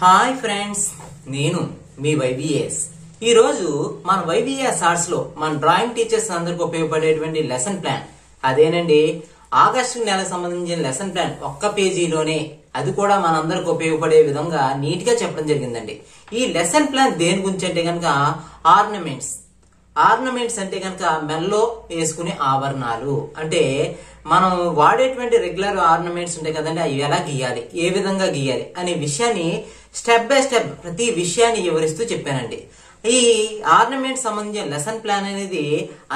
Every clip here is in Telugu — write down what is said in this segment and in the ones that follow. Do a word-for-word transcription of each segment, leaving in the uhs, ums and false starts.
हाय फ्रेंड्स नेनु मी वाईबीएस ई रोजु मन वाईबीएस आर्ट्स लो मन ड्राइंग टीचर्स अंदरिकी उपयोगपडेटुवंटि लेसन प्लान अदेనండి ఆగస్టు నెల సంబంధించిన లెసన్ ప్లాన్ ఒక్క పేజీలోనే అది కూడా మనందరికీ ఉపయోగపడే విధంగా నీట్ గా చెప్పడం జరిగిందండి। ఈ లెసన్ ప్లాన్ దేని గురించి అంటే గనుక ఆర్నమెంట్స్ ఆర్నమెంట్స్ అంటే గనుక మెల్లో వేసుకునే ఆభరణాలు అంటే మనం వాడేటువంటి రెగ్యులర్ ఆర్నమెంట్స్ ఉంటాయి కదండి అవి ఎలా గీయాలి ఏ విధంగా గీయాలి అనే విషయాన్ని స్టెప్ బై స్టెప్ ప్రతి విషయాన్ని వివరిస్తూ చెప్పానండి। ఈ ఆర్నమెంట్ సంబంధించిన లెసన్ ప్లాన్ అనేది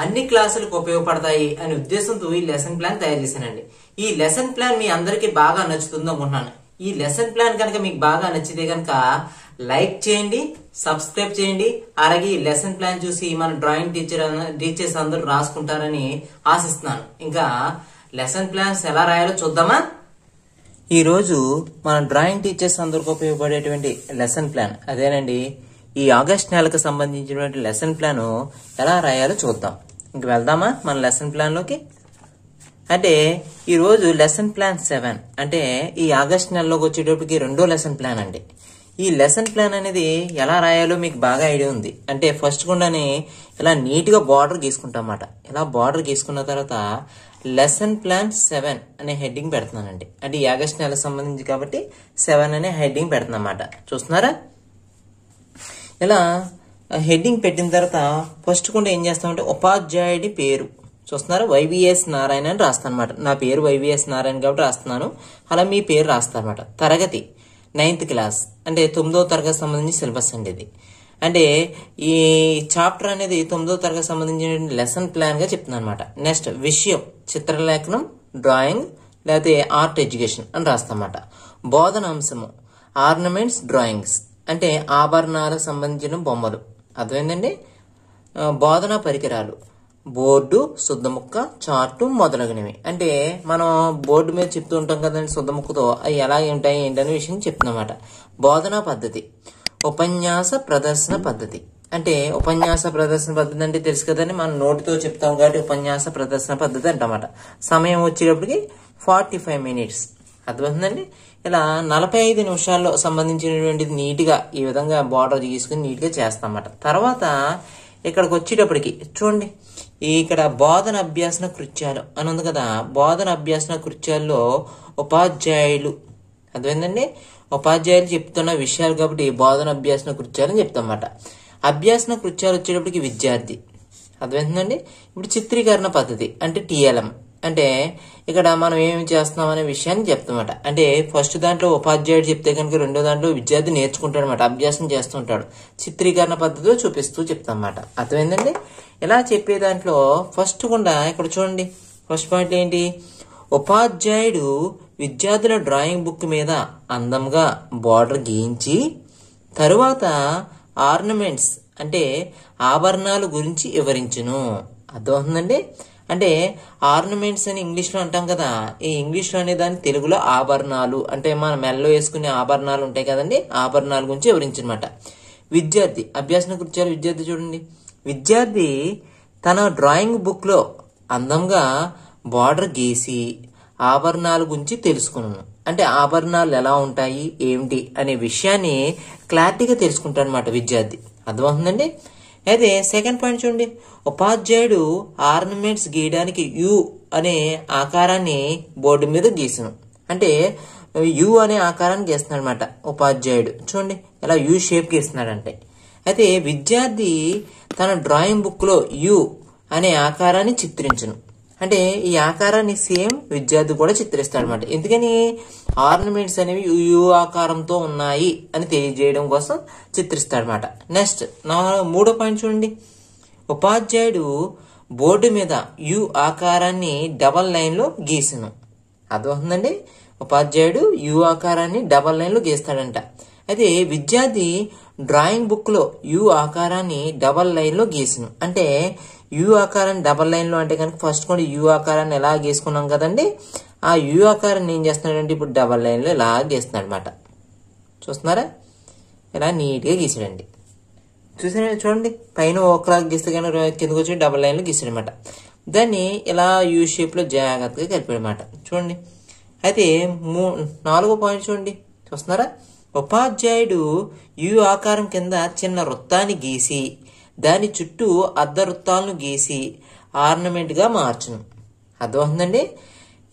అన్ని క్లాసులకు ఉపయోగపడతాయి అనే ఉద్దేశంతో ఈ లెసన్ ప్లాన్ తయారు చేశానండి। ఈ లెసన్ ప్లాన్ మీ అందరికీ బాగా నచ్చుతుందో అనుకుంటున్నాను। ఈ లెసన్ ప్లాన్ గనుక మీకు బాగా నచ్చితే గనుక లైక్ చేయండి, సబ్స్క్రైబ్ చేయండి, అలాగే ఈ లెసన్ ప్లాన్ చూసి మన డ్రాయింగ్ టీచర్ టీచర్స్ అందరూ రాసుకుంటారని ఆశిస్తున్నాను। ఇంకా లెసన్ ప్లాన్స్ ఎలా రాయాలో చూద్దామా। ఈ రోజు మన డ్రాయింగ్ టీచర్స్ అందరికీ ఉపయోగపడేటువంటి లెసన్ ప్లాన్ అదేనండి। ఈ ఆగస్ట్ నెలకు సంబంధించినటువంటి లెసన్ ప్లాన్ ఎలా రాయాలో చూద్దాం। ఇంక వెళ్దామా మన లెసన్ ప్లాన్ లోకి। అంటే ఈ రోజు లెసన్ ప్లాన్ సెవెన్ అంటే ఈ ఆగస్ట్ నెలలోకి వచ్చేటప్పటికి రెండో లెసన్ ప్లాన్ అండి। ఈ లెసన్ ప్లాన్ అనేది ఎలా రాయాలో మీకు బాగా ఐడియా ఉంది। అంటే ఫస్ట్ గుండానే ఇలా నీట్ గా బార్డర్ గీసుకుంటాం అన్నమాట। ఇలా బార్డర్ గీసుకున్న తర్వాత లెసన్ ప్లాన్ సెవెన్ అనే హెడ్డింగ్ పెడుతున్నానండి। అంటే ఈ ఆగస్ట్ నెలకు సంబంధించి కాబట్టి సెవెన్ అనే హెడ్డింగ్ పెడుతున్నాం అన్నమాట। చూస్తున్నారా ఇలా హెడ్డింగ్ పెట్టిన తర్వాత ఫస్ట్ కూడా ఏం చేస్తామంటే ఉపాధ్యాయుడి పేరు చూస్తున్నారు వైవిఎస్ నారాయణ అని రాస్తాను అనమాట। నా పేరు వైవిఎస్ నారాయణ కాబట్టి రాస్తున్నాను, అలా మీ పేరు రాస్తాను అనమాట। తరగతి నైన్త్ క్లాస్ అంటే తొమ్మిదో తరగతి సంబంధించి సిలబస్ అండి ఇది। అంటే ఈ చాప్టర్ అనేది తొమ్మిదో తరగతి సంబంధించిన లెసన్ ప్లాన్గా చెప్తున్నాను అనమాట। నెక్స్ట్ విషయం చిత్రలేఖనం డ్రాయింగ్ లేకపోతే ఆర్ట్ ఎడ్యుకేషన్ అని రాస్తానమాట। బోధన అంశము ఆర్నమెంట్స్ డ్రాయింగ్స్ అంటే ఆభరణాలకు సంబంధించిన బొమ్మలు అర్థమైందండి। బోధనా పరికరాలు బోర్డు శుద్ధముక్క చార్టు మొదలగునవి అంటే మనం బోర్డు మీద చెప్తూ ఉంటాం కదండి శుద్ధముక్కతో అవి ఎలా ఉంటాయి ఏంటనే విషయం చెప్తున్నమాట। బోధనా పద్ధతి ఉపన్యాస ప్రదర్శన పద్ధతి అంటే ఉపన్యాస ప్రదర్శన పద్ధతి అంటే తెలుసు కదండి మనం నోటితో చెప్తాం కాబట్టి ఉపన్యాస ప్రదర్శన పద్ధతి అంటమాట। సమయం వచ్చేటప్పటికి ఫార్టీ ఫైవ్ మినిట్స్ అర్థమవుతుందండి। ఇలా నలభై ఐదు నిమిషాల్లో సంబంధించినటువంటిది నీట్గా ఈ విధంగా బార్డర్ తీసుకుని నీట్గా చేస్తాం అన్నమాట। తర్వాత ఇక్కడికి వచ్చేటప్పటికి చూడండి ఇక్కడ బోధన అభ్యాసన కృత్యాలు అని ఉంది కదా, బోధన అభ్యాసన కృత్యాల్లో ఉపాధ్యాయులు అర్థమైందండి ఉపాధ్యాయులు చెప్తున్న విషయాలు కాబట్టి బోధన అభ్యాసన కృత్యాలు అని చెప్తాం అన్నమాట। అభ్యాసన కృత్యాలు వచ్చేటప్పటికి విద్యార్థి అర్థమైందండి। ఇప్పుడు చిత్రీకరణ పద్ధతి అంటే టీఎల్ఎం అంటే ఇక్కడ మనం ఏమి చేస్తున్నాం అనే విషయాన్ని చెప్తామట। అంటే ఫస్ట్ దాంట్లో ఉపాధ్యాయుడు చెప్తే కనుక రెండో దాంట్లో విద్యార్థి నేర్చుకుంటాడు అనమాట, అభ్యాసం చేస్తుంటాడు, చిత్రీకరణ పద్ధతిలో చూపిస్తూ చెప్తామన్నమాట అర్థమైందండి। ఇలా చెప్పే దాంట్లో ఫస్ట్ కూడా ఇక్కడ చూడండి ఫస్ట్ పాయింట్ ఏంటి ఉపాధ్యాయుడు విద్యార్థుల డ్రాయింగ్ బుక్ మీద అందంగా బోర్డర్ గీయించి తరువాత ఆర్నమెంట్స్ అంటే ఆభరణాల గురించి వివరించును అర్థమవుతుందండి। అంటే ఆర్నమెంట్స్ అని ఇంగ్లీష్లో అంటాం కదా, ఈ ఇంగ్లీష్లో అనే దాన్ని తెలుగులో ఆభరణాలు అంటే మన మెల్లో వేసుకునే ఆభరణాలు ఉంటాయి కదండి ఆభరణాల గురించి వివరించనమాట। విద్యార్థి అభ్యాసన కృత్యాలు విద్యార్థి చూడండి విద్యార్థి తన డ్రాయింగ్ బుక్లో అందంగా బార్డర్ గీసి ఆభరణాల గురించి తెలుసుకున్నాను అంటే ఆభరణాలు ఎలా ఉంటాయి ఏమిటి అనే విషయాన్ని క్లారిటీగా తెలుసుకుంటాడు అనమాట విద్యార్థి అర్థమవుతుందండి। అయితే సెకండ్ పాయింట్ చూడండి ఉపాధ్యాయుడు ఆర్నమెంట్స్ గీయడానికి యు అనే ఆకారాన్ని బోర్డు మీద గీసాను అంటే యు అనే ఆకారాన్ని గీస్తున్నాడు అనమాట ఉపాధ్యాయుడు చూడండి ఇలా యు షేప్ గీస్తున్నాడు అంటే। అయితే విద్యార్థి తన డ్రాయింగ్ బుక్లో యు అనే ఆకారాన్ని చిత్రించను అంటే ఈ ఆకారాన్ని సేమ్ విద్యార్థి కూడా చిత్రిస్తాడు అనమాట। ఎందుకని ఆర్నమెంట్స్ అనేవి యు ఆకారంతో ఉన్నాయి అని తెలియజేయడం కోసం చిత్రిస్తాడు అనమాట। నెక్స్ట్ నా మూడో పాయింట్ చూడండి ఉపాధ్యాయుడు బోర్డు మీద యు ఆకారాన్ని డబల్ లైన్లో గీసను అర్థమవుతుందండి ఉపాధ్యాయుడు యు ఆకారాన్ని డబల్ లైన్లో గీస్తాడంట। అయితే విద్యార్థి డ్రాయింగ్ బుక్లో యు ఆకారాన్ని డబల్ లైన్లో గీసను అంటే యు ఆకారాన్ని డబల్ లైన్లో అంటే కనుక ఫస్ట్ కూడా యు ఆకారాన్ని ఎలా గీసుకున్నాం కదండి ఆ యు ఆకారాన్ని ఏం చేస్తున్నాడంటే ఇప్పుడు డబల్ లైన్లో ఇలా గీస్తున్నాడు అనమాట। చూస్తున్నారా ఇలా నీట్గా గీసాడండి చూసారా చూడండి పైన ఒకలాగా గీస్తే కానీ కిందకు వచ్చి డబల్ లైన్లో గీసాడు అనమాట। దాన్ని ఇలా యూ షేప్లో జాగ్రత్తగా కలిపాడు అనమాట చూడండి। అయితే మూ నాలుగో పాయింట్ చూడండి చూస్తున్నారా ఉపాధ్యాయుడు యు ఆకారం కింద చిన్న వృత్తాన్ని గీసి దాని చుట్టూ అర్ధ వృత్తాలను గీసి ఆర్నమెంట్గా మార్చును. అర్థమవుతుందండి?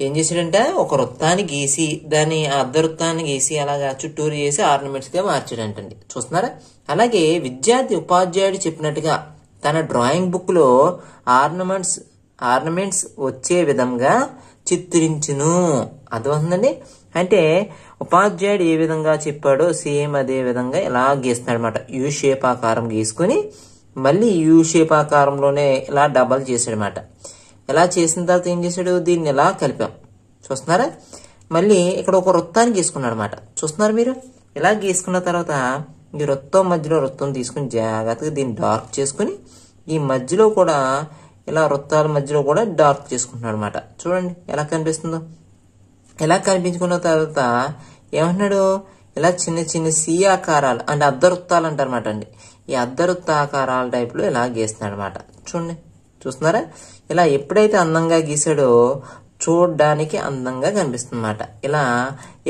ఏం చేశాడంటే ఒక వృత్తాన్ని గీసి దాని అర్ధ వృత్తాన్ని గీసి అలాగా చుట్టూరు చేసి ఆర్నమెంట్స్గా మార్చాడంటండి. చూస్తున్నారా? అలాగే విద్యార్థి ఉపాధ్యాయుడు చెప్పినట్టుగా తన డ్రాయింగ్ బుక్లో ఆర్నమెంట్స్ ఆర్నమెంట్స్ వచ్చే విధంగా చిత్రించును. అర్థమవుతుందండి? అంటే ఉపాధ్యాయుడు ఏ విధంగా చెప్పాడో సేమ్ అదే విధంగా ఇలా గీస్తున్నాడు అనమాట. యూ షేప్ ఆకారం గీసుకొని మళ్ళీ యూ షేప్ ఆకారంలోనే ఇలా డబల్ చేశాడు అనమాట. ఇలా చేసిన తర్వాత ఏం చేశాడు, దీన్ని ఇలా కలిపాం. చూస్తున్నారా? మళ్ళీ ఇక్కడ ఒక వృత్తాన్ని గీసుకున్నాడు అనమాట. చూస్తున్నారు మీరు? ఇలా గీసుకున్న తర్వాత ఈ వృత్తం మధ్యలో వృత్తం తీసుకుని జాగ్రత్తగా దీన్ని డార్క్ చేసుకుని ఈ మధ్యలో కూడా ఇలా వృత్తాల మధ్యలో కూడా డార్క్ చేసుకుంటున్నాడు అనమాట. చూడండి ఎలా కనిపిస్తుందో. ఎలా కనిపించుకున్న తర్వాత ఏమంటున్నాడు, ఇలా చిన్న చిన్న సి ఆకారాలు అంటే అర్ధ వృత్తాలు అంటారన్నమాట అండి. ఈ అర్ధ వృత్త ఆకారాల టైప్లో ఇలా గీస్తున్నాడు అనమాట. చూడండి, చూస్తున్నారా? ఇలా ఎప్పుడైతే అందంగా గీసాడో చూడడానికి అందంగా కనిపిస్తుంది అనమాట. ఇలా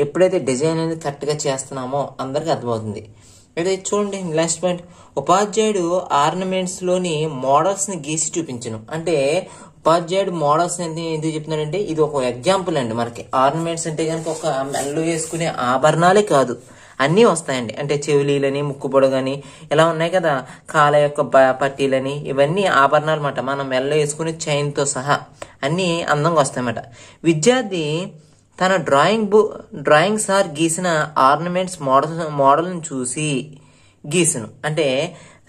ఎప్పుడైతే డిజైన్ అనేది కరెక్ట్గా చేస్తున్నామో అందరికి అర్థమవుతుంది. అయితే చూడండి లాస్ట్ పాయింట్, ఉపాధ్యాయుడు ఆర్నమెంట్స్లోని మోడల్స్ని గీసి చూపించను. అంటే ఉపాధ్యాయుడు మోడల్స్ ఎందుకు చెప్తున్నాడంటే ఇది ఒక ఎగ్జాంపుల్ అండి. మనకి ఆర్నమెంట్స్ అంటే కనుక ఒక మెల్లో వేసుకునే ఆభరణాలే కాదు, అన్నీ వస్తాయండి. అంటే చెవులీలని, ముక్కుపొడగని ఇలా ఉన్నాయి కదా, కాళ్ళ యొక్క పట్టీలని, ఇవన్నీ ఆభరణాలు అన్నమాట. మనం మెల్లో వేసుకునే చైన్తో సహా అన్నీ అందంగా వస్తాయన్నమాట. విద్యార్థి తన డ్రాయింగ్ బుక్ డ్రాయింగ్ సార్ గీసిన ఆర్నమెంట్స్ మోడల్ మోడల్ని చూసి గీసును. అంటే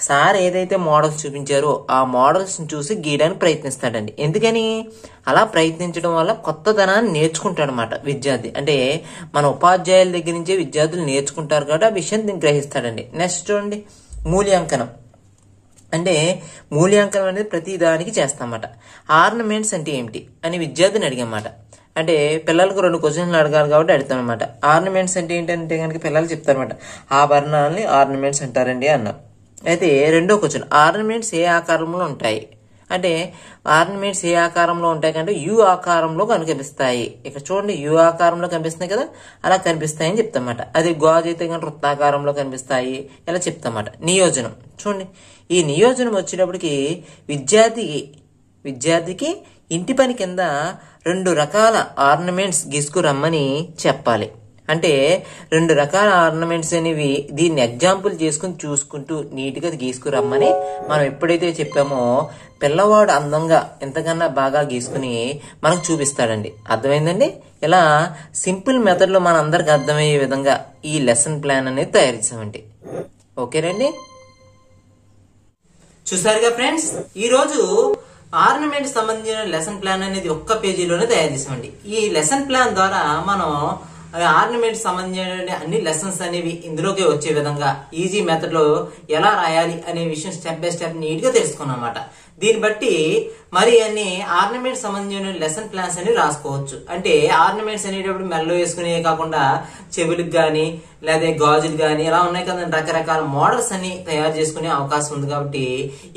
సార్ ఏదైతే మోడల్స్ చూపించారో ఆ మోడల్స్ని చూసి గీయడానికి ప్రయత్నిస్తాడండి. ఎందుకని అలా ప్రయత్నించడం వల్ల కొత్తదనాన్ని నేర్చుకుంటాడు అనమాట విద్యార్థి. అంటే మన ఉపాధ్యాయుల దగ్గర నుంచే విద్యార్థులు నేర్చుకుంటారు కాబట్టి ఆ విషయాన్ని గ్రహిస్తాడండి. నెక్స్ట్ చూడండి, మూల్యాంకనం. అంటే మూల్యాంకనం అనేది ప్రతి దానికి చేస్తామన్నమాట. ఆర్నమెంట్స్ అంటే ఏమిటి అని విద్యార్థిని అడిగామాట. అంటే పిల్లలకు రెండు క్వశ్చన్లు అడగాలి కాబట్టి అడుగుతామన్నమాట. ఆర్నమెంట్స్ అంటే ఏంటంటే కనుక పిల్లలు చెప్తారన్నమాట. ఆ వర్ణాలని ఆర్నమెంట్స్ అంటారండి అన్నారు. అయితే రెండో క్వశ్చన్, ఆర్నమెంట్స్ ఏ ఆకారంలో ఉంటాయి అంటే ఆర్నమెంట్స్ ఏ ఆకారంలో ఉంటాయి కంటే యు ఆకారంలో కనిపిస్తాయి. ఇక్కడ చూడండి, యు ఆకారంలో కనిపిస్తున్నాయి కదా, అలా కనిపిస్తాయని చెప్తామన్నమాట. అది గాజు అయితే కనుక వృత్తాకారంలో కనిపిస్తాయి ఇలా చెప్తామన్నమాట. నియోజనం చూడండి, ఈ నియోజనం వచ్చినప్పటికి విద్యార్థికి విద్యార్థికి ఇంటి పని కింద రెండు రకాల ఆర్నమెంట్స్ గీసుకురమ్మని చెప్పాలి. అంటే రెండు రకాల ఆర్నమెంట్స్ అనేవి దీన్ని ఎగ్జాంపుల్ చేసుకుని చూసుకుంటూ నీట్గా గీసుకురమ్మని మనం ఎప్పుడైతే చెప్పామో పిల్లవాడు అందంగా ఎంతకన్నా బాగా గీసుకుని మనకు చూపిస్తాడండి. అర్థమైందండి? ఇలా సింపుల్ మెథడ్లో మన అందరికి అర్థమయ్యే విధంగా ఈ లెసన్ ప్లాన్ అనేది తయారు చేసామండి. ఓకేనండి, చూసారుగా ఫ్రెండ్స్, ఈరోజు ఆర్నమెంట్ సంబంధించిన లెసన్ ప్లాన్ అనేది ఒక్క పేజీలోనే తయారు చేసామండి. ఈ లెసన్ ప్లాన్ ద్వారా మనం ఆర్నమెంట్ సంబంధించిన అన్ని లెసన్స్ అనేవి ఇందులోకి వచ్చే విధంగా ఈజీ మెథడ్ లో ఎలా రాయాలి అనే విషయం స్టెప్ బై స్టెప్ నీట్ గా తెలుసుకున్నాం అన్నమాట. దీన్ని బట్టి మరి అన్ని ఆర్నమెంట్ సంబంధించిన లెసన్ ప్లాన్స్ అనేవి రాసుకోవచ్చు. అంటే ఆర్నమెంట్స్ అనేటప్పుడు మెల్లో వేసుకునే కాకుండా చెవులకు గానీ లేదా గాజులు గానీ ఇలా ఉన్నాయి కదా, రకరకాల మోడల్స్ అన్ని తయారు చేసుకునే అవకాశం ఉంది. కాబట్టి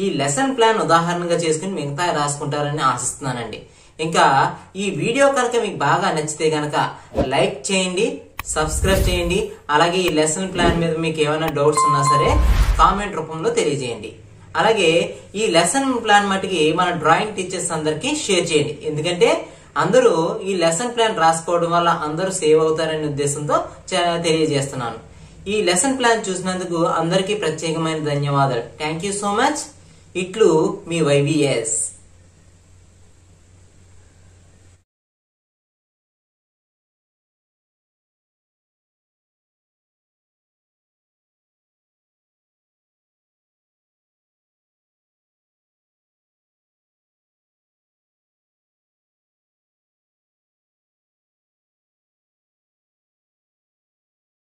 ఈ లెసన్ ప్లాన్ ఉదాహరణగా చేసుకుని మిగతా రాసుకుంటారని ఆశిస్తున్నానండి. ఇంకా ఈ వీడియో కనుక మీకు బాగా నచ్చితే కనుక లైక్ చేయండి, సబ్స్క్రైబ్ చేయండి. అలాగే ఈ లెసన్ ప్లాన్ మీద మీకు ఏమైనా డౌట్స్ ఉన్నా సరే కామెంట్ రూపంలో తెలియజేయండి. అలాగే ఈ లెసన్ ప్లాన్ మటుకి మన డ్రాయింగ్ టీచర్స్ అందరికీ షేర్ చేయండి. ఎందుకంటే అందరూ ఈ లెసన్ ప్లాన్ రాసుకోవడం వల్ల అందరూ సేవ్ అవుతారనే ఉద్దేశంతో తెలియజేస్తున్నాను. ఈ లెసన్ ప్లాన్ చూసినందుకు అందరికీ ప్రత్యేకమైన ధన్యవాదాలు. Thank you so much. ఇట్లు మీ వైవిఎస్.